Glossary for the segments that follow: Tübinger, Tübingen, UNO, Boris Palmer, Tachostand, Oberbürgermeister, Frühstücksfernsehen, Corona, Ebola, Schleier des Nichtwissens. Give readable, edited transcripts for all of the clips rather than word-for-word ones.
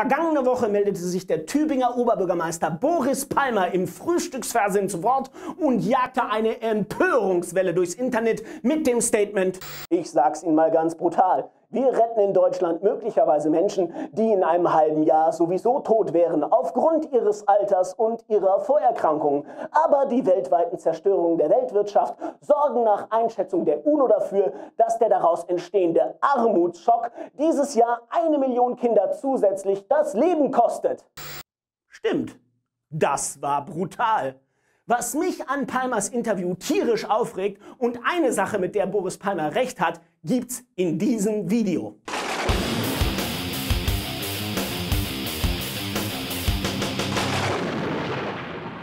Vergangene Woche meldete sich der Tübinger Oberbürgermeister Boris Palmer im Frühstücksfernsehen zu Wort und jagte eine Empörungswelle durchs Internet mit dem Statement: Ich sag's Ihnen mal ganz brutal. Wir retten in Deutschland möglicherweise Menschen, die in einem halben Jahr sowieso tot wären, aufgrund ihres Alters und ihrer Vorerkrankungen. Aber die weltweiten Zerstörungen der Weltwirtschaft sorgen nach Einschätzung der UNO dafür, dass der daraus entstehende Armutsschock dieses Jahr 1 Million Kinder zusätzlich das Leben kostet. Stimmt, das war brutal. Was mich an Palmers Interview tierisch aufregt und eine Sache, mit der Boris Palmer recht hat, gibt's in diesem Video.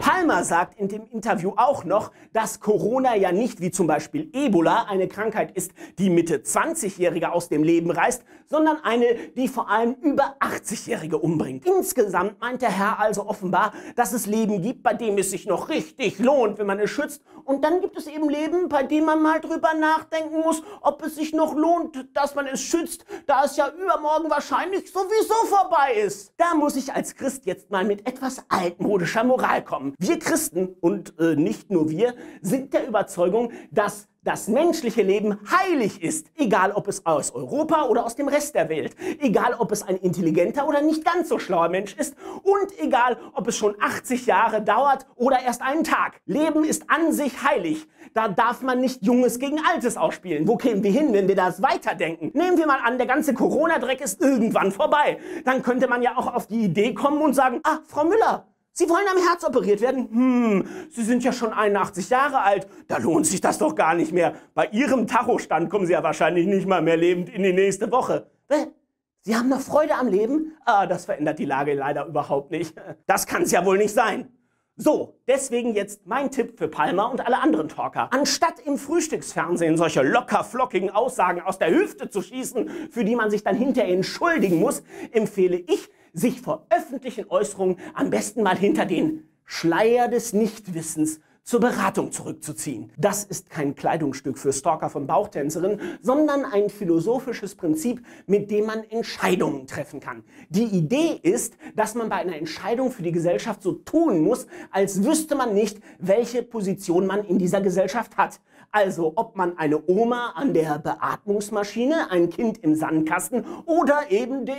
Palmer sagt in dem Interview auch noch, dass Corona ja nicht wie zum Beispiel Ebola eine Krankheit ist, die Mitte 20-Jährige aus dem Leben reißt, sondern eine, die vor allem über 80-Jährige umbringt. Insgesamt meint der Herr also offenbar, dass es Leben gibt, bei dem es sich noch richtig lohnt, wenn man es schützt. Und dann gibt es eben Leben, bei dem man mal drüber nachdenken muss, ob es sich noch lohnt, dass man es schützt, da es ja übermorgen wahrscheinlich sowieso vorbei ist. Da muss ich als Christ jetzt mal mit etwas altmodischer Moral kommen. Wir Christen, und nicht nur wir, sind der Überzeugung, dass das menschliche Leben heilig ist. Egal, ob es aus Europa oder aus dem Rest der Welt. Egal, ob es ein intelligenter oder nicht ganz so schlauer Mensch ist. Und egal, ob es schon 80 Jahre dauert oder erst einen Tag. Leben ist an sich heilig. Da darf man nicht Junges gegen Altes ausspielen. Wo kämen wir hin, wenn wir das weiterdenken? Nehmen wir mal an, der ganze Corona-Dreck ist irgendwann vorbei. Dann könnte man ja auch auf die Idee kommen und sagen: Ah, Frau Müller, Sie wollen am Herz operiert werden? Sie sind ja schon 81 Jahre alt. Da lohnt sich das doch gar nicht mehr. Bei Ihrem Tachostand kommen Sie ja wahrscheinlich nicht mal mehr lebend in die nächste Woche. Sie haben noch Freude am Leben? Ah, das verändert die Lage leider überhaupt nicht. Das kann's ja wohl nicht sein. So, deswegen jetzt mein Tipp für Palmer und alle anderen Talker. Anstatt im Frühstücksfernsehen solche locker flockigen Aussagen aus der Hüfte zu schießen, für die man sich dann hinterher entschuldigen muss, empfehle ich, sich vor öffentlichen Äußerungen am besten mal hinter den Schleier des Nichtwissens zur Beratung zurückzuziehen. Das ist kein Kleidungsstück für Stalker von Bauchtänzerinnen, sondern ein philosophisches Prinzip, mit dem man Entscheidungen treffen kann. Die Idee ist, dass man bei einer Entscheidung für die Gesellschaft so tun muss, als wüsste man nicht, welche Position man in dieser Gesellschaft hat. Also ob man eine Oma an der Beatmungsmaschine, ein Kind im Sandkasten oder eben der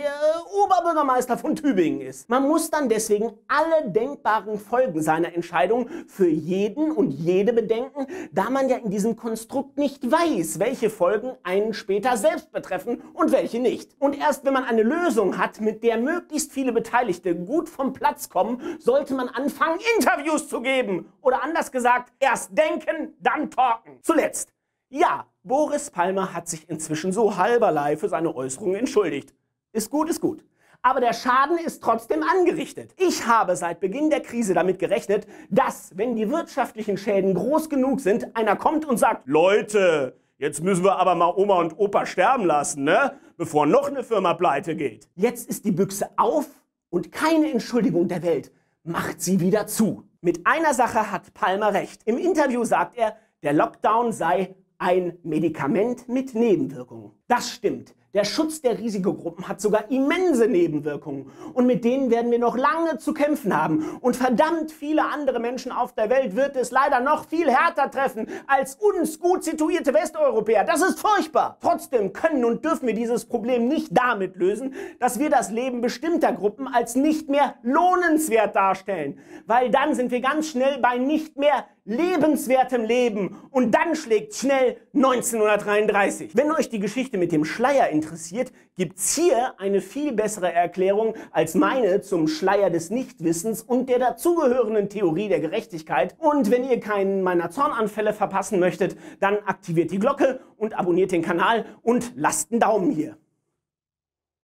Oberbürgermeister von Tübingen ist. Man muss dann deswegen alle denkbaren Folgen seiner Entscheidung für jeden und jede bedenken, da man ja in diesem Konstrukt nicht weiß, welche Folgen einen später selbst betreffen und welche nicht. Und erst wenn man eine Lösung hat, mit der möglichst viele Beteiligte gut vom Platz kommen, sollte man anfangen, Interviews zu geben. Oder anders gesagt, erst denken, dann talken. Zuletzt, ja, Boris Palmer hat sich inzwischen so halberlei für seine Äußerungen entschuldigt. Ist gut, ist gut. Aber der Schaden ist trotzdem angerichtet. Ich habe seit Beginn der Krise damit gerechnet, dass, wenn die wirtschaftlichen Schäden groß genug sind, einer kommt und sagt: Leute, jetzt müssen wir aber mal Oma und Opa sterben lassen, ne? Bevor noch eine Firma pleite geht. Jetzt ist die Büchse auf und keine Entschuldigung der Welt macht sie wieder zu. Mit einer Sache hat Palmer recht. Im Interview sagt er, der Lockdown sei ein Medikament mit Nebenwirkungen. Das stimmt. Der Schutz der Risikogruppen hat sogar immense Nebenwirkungen. Und mit denen werden wir noch lange zu kämpfen haben. Und verdammt viele andere Menschen auf der Welt wird es leider noch viel härter treffen als uns gut situierte Westeuropäer. Das ist furchtbar. Trotzdem können und dürfen wir dieses Problem nicht damit lösen, dass wir das Leben bestimmter Gruppen als nicht mehr lohnenswert darstellen. Weil dann sind wir ganz schnell bei nicht mehr lebenswertem Leben. Und dann schlägt schnell 1933. Wenn euch die Geschichte mit dem Schleier interessiert, gibt's hier eine viel bessere Erklärung als meine zum Schleier des Nichtwissens und der dazugehörenden Theorie der Gerechtigkeit. Und wenn ihr keinen meiner Zornanfälle verpassen möchtet, dann aktiviert die Glocke und abonniert den Kanal und lasst einen Daumen hier.